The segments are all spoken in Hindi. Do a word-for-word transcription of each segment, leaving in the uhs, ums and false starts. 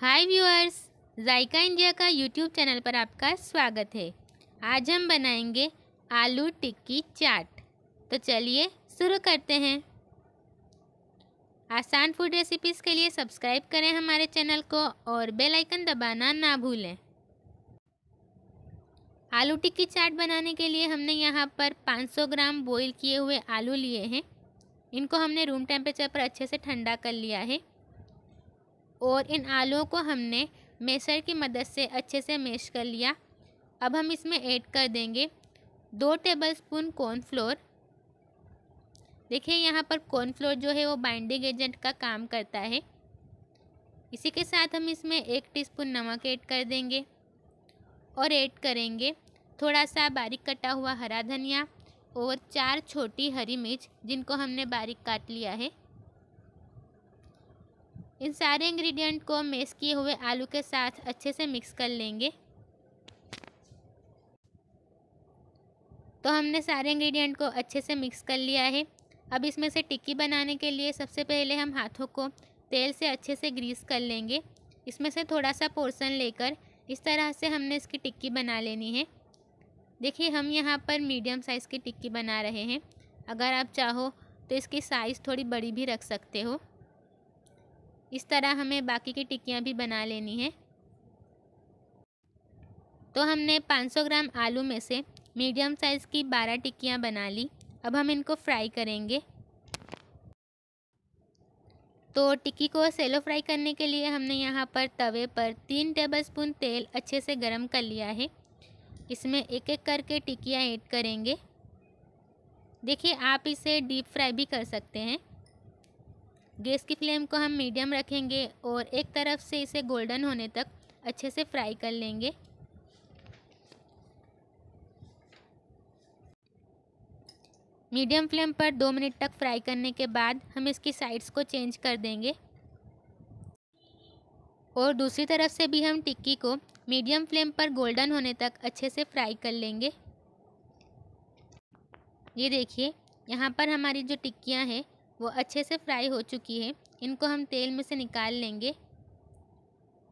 हाय व्यूअर्स, जायका इंडिया का यूट्यूब चैनल पर आपका स्वागत है। आज हम बनाएंगे आलू टिक्की चाट। तो चलिए शुरू करते हैं। आसान फूड रेसिपीज़ के लिए सब्सक्राइब करें हमारे चैनल को और बेल आइकन दबाना ना भूलें। आलू टिक्की चाट बनाने के लिए हमने यहाँ पर पाँच सौ ग्राम बॉईल किए हुए आलू लिए हैं। इनको हमने रूम टेम्परेचर पर अच्छे से ठंडा कर लिया है और इन आलूओं को हमने मेसर की मदद से अच्छे से मैश कर लिया। अब हम इसमें ऐड कर देंगे दो टेबलस्पून कॉर्नफ्लोर। देखिए यहाँ पर कॉर्नफ्लोर जो है वो बाइंडिंग एजेंट का काम करता है। इसी के साथ हम इसमें एक टीस्पून नमक ऐड कर देंगे और ऐड करेंगे थोड़ा सा बारीक कटा हुआ हरा धनिया और चार छोटी हरी मिर्च जिनको हमने बारीक काट लिया है। इन सारे इंग्रेडिएंट को मैश किए हुए आलू के साथ अच्छे से मिक्स कर लेंगे। तो हमने सारे इंग्रेडिएंट को अच्छे से मिक्स कर लिया है। अब इसमें से टिक्की बनाने के लिए सबसे पहले हम हाथों को तेल से अच्छे से ग्रीस कर लेंगे। इसमें से थोड़ा सा पोर्शन लेकर इस तरह से हमने इसकी टिक्की बना लेनी है। देखिए हम यहाँ पर मीडियम साइज़ की टिक्की बना रहे हैं। अगर आप चाहो तो इसकी साइज़ थोड़ी बड़ी भी रख सकते हो। इस तरह हमें बाकी की टिक्कियाँ भी बना लेनी है। तो हमने पाँच सौ ग्राम आलू में से मीडियम साइज़ की बारह टिक्कियाँ बना ली। अब हम इनको फ्राई करेंगे। तो टिक्की को सेलो फ्राई करने के लिए हमने यहाँ पर तवे पर तीन टेबलस्पून तेल अच्छे से गरम कर लिया है। इसमें एक एक करके टिक्कियाँ ऐड करेंगे। देखिए आप इसे डीप फ्राई भी कर सकते हैं। गैस की फ्लेम को हम मीडियम रखेंगे और एक तरफ से इसे गोल्डन होने तक अच्छे से फ्राई कर लेंगे। मीडियम फ्लेम पर दो मिनट तक फ्राई करने के बाद हम इसकी साइड्स को चेंज कर देंगे और दूसरी तरफ से भी हम टिक्की को मीडियम फ्लेम पर गोल्डन होने तक अच्छे से फ्राई कर लेंगे। ये देखिए यहाँ पर हमारी जो टिक्कियाँ हैं वो अच्छे से फ्राई हो चुकी है। इनको हम तेल में से निकाल लेंगे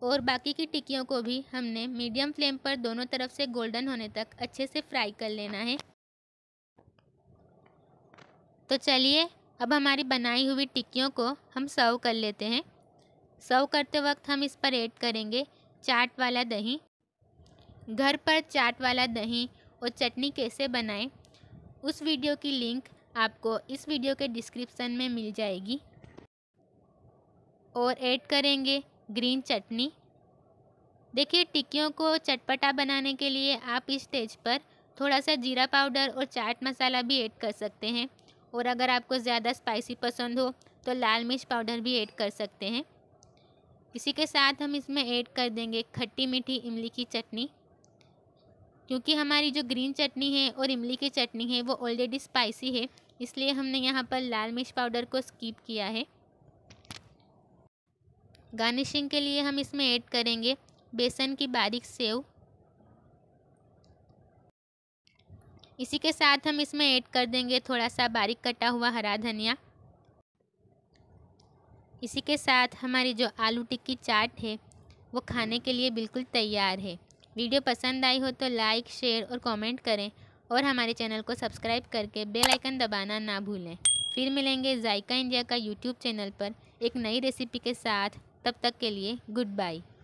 और बाकी की टिक्कियों को भी हमने मीडियम फ्लेम पर दोनों तरफ से गोल्डन होने तक अच्छे से फ्राई कर लेना है। तो चलिए अब हमारी बनाई हुई टिक्कियों को हम सर्व कर लेते हैं। सर्व करते वक्त हम इस पर ऐड करेंगे चाट वाला दही। घर पर चाट वाला दही और चटनी कैसे बनाएं, उस वीडियो की लिंक आपको इस वीडियो के डिस्क्रिप्शन में मिल जाएगी। और ऐड करेंगे ग्रीन चटनी। देखिए टिक्कियों को चटपटा बनाने के लिए आप इस स्टेज पर थोड़ा सा जीरा पाउडर और चाट मसाला भी ऐड कर सकते हैं और अगर आपको ज़्यादा स्पाइसी पसंद हो तो लाल मिर्च पाउडर भी ऐड कर सकते हैं। इसी के साथ हम इसमें ऐड कर देंगे खट्टी मीठी इमली की चटनी, क्योंकि हमारी जो ग्रीन चटनी है और इमली की चटनी है वो ऑलरेडी स्पाइसी है, इसलिए हमने यहाँ पर लाल मिर्च पाउडर को स्किप किया है। गार्निशिंग के लिए हम इसमें ऐड करेंगे बेसन की बारीक सेव। इसी के साथ हम इसमें ऐड कर देंगे थोड़ा सा बारीक कटा हुआ हरा धनिया। इसी के साथ हमारी जो आलू टिक्की चाट है वो खाने के लिए बिल्कुल तैयार है। वीडियो पसंद आई हो तो लाइक, शेयर और कमेंट करें और हमारे चैनल को सब्सक्राइब करके बेल आइकन दबाना ना भूलें। फिर मिलेंगे जायका इंडिया का यूट्यूब चैनल पर एक नई रेसिपी के साथ। तब तक के लिए गुड बाय।